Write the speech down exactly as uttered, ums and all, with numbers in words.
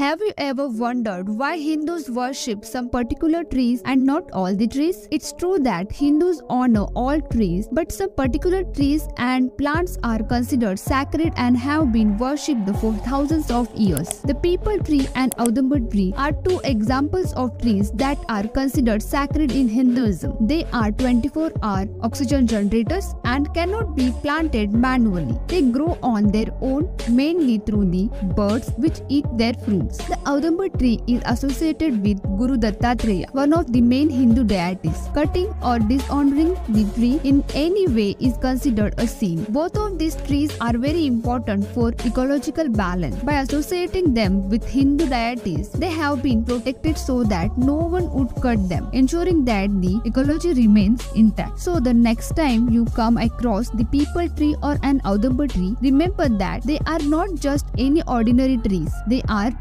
Have you ever wondered why Hindus worship some particular trees and not all the trees? It's true that Hindus honor all trees, but some particular trees and plants are considered sacred and have been worshipped for thousands of years. The peepal tree and Audumbar tree are two examples of trees that are considered sacred in Hinduism. They are twenty-four hour oxygen generators and cannot be planted manually. They grow on their own, mainly through the birds which eat their fruit. The Audumbar tree is associated with Guru Dattatreya, one of the main Hindu deities. Cutting or dishonoring the tree in any way is considered a sin. Both of these trees are very important for ecological balance. By associating them with Hindu deities, they have been protected so that no one would cut them, ensuring that the ecology remains intact. So the next time you come across the peepal tree or an Audumbar tree, remember that they are not just any ordinary trees. They are